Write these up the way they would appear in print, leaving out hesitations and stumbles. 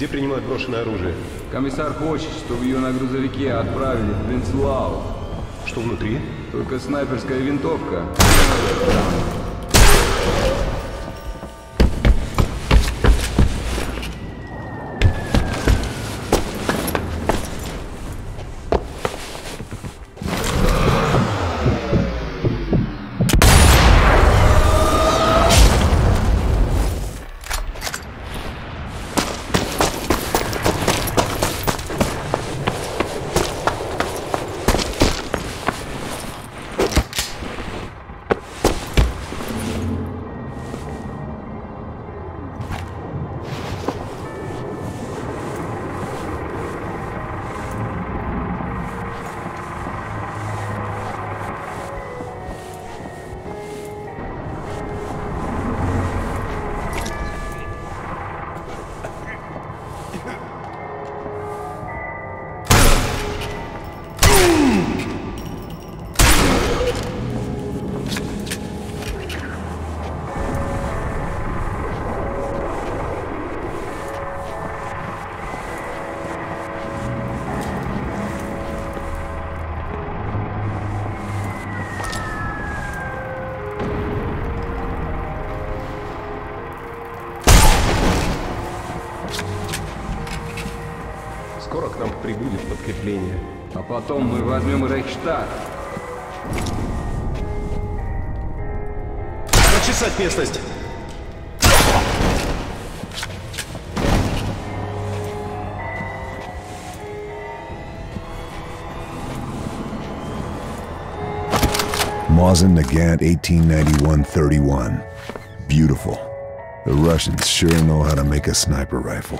Где принимают брошенное оружие? Комиссар хочет, чтобы ее на грузовике отправили в Бренцлау. Что внутри? Только снайперская винтовка. Скоро к нам прибудет подкрепление. А потом мы возьмем Рейхштаг. Прочесать местность! Mosin Nagant, 1891-31. Beautiful. The Russians sure know how to make a sniper rifle.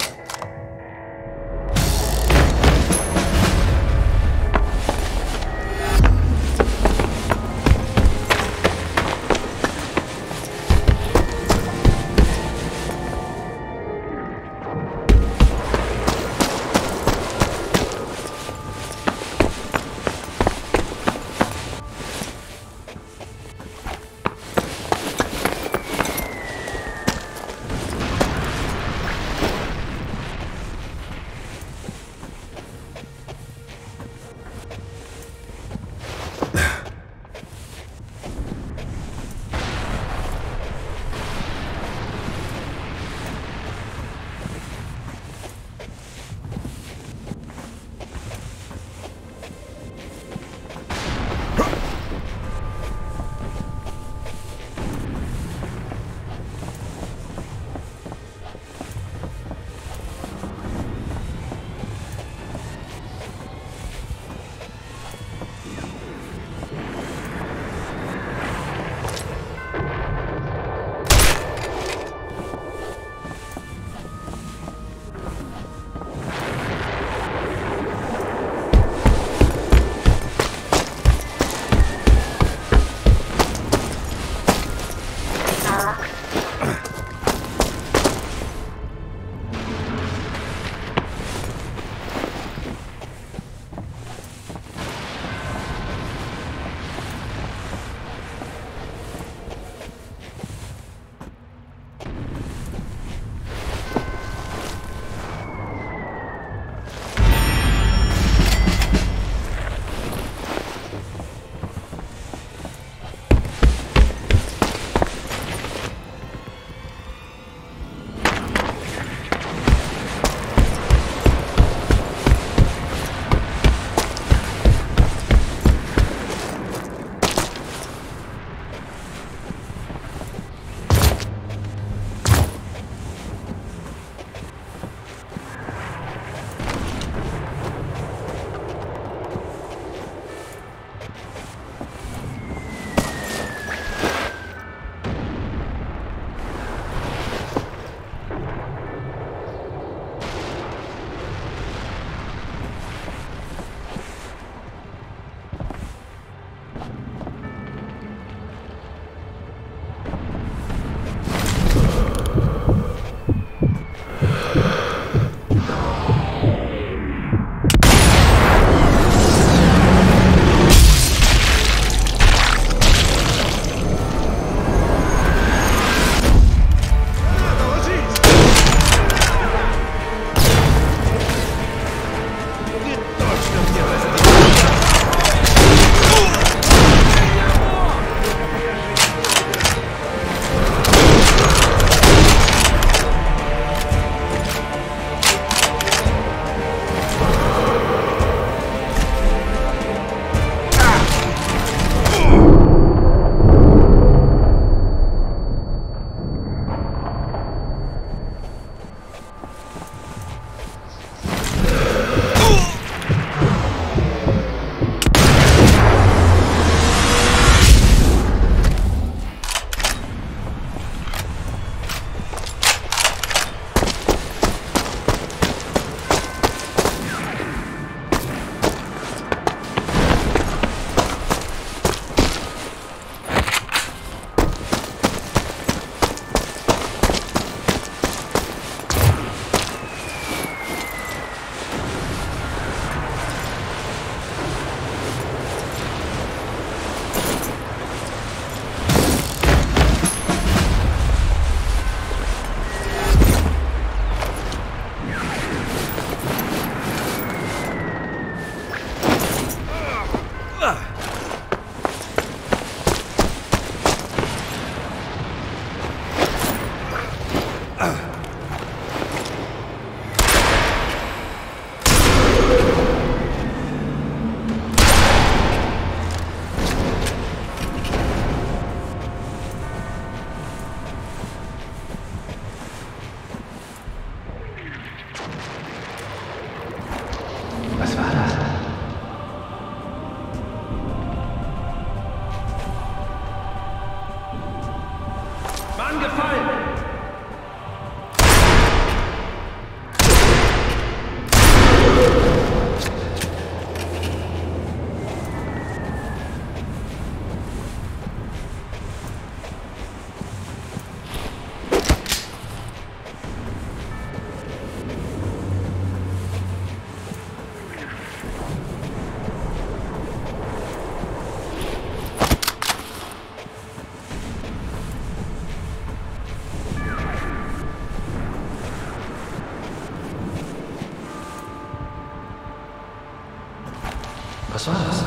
Was war das?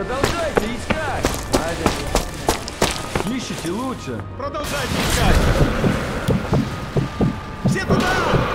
Продолжайте искать! Ищите лучше! Продолжайте искать! Все туда!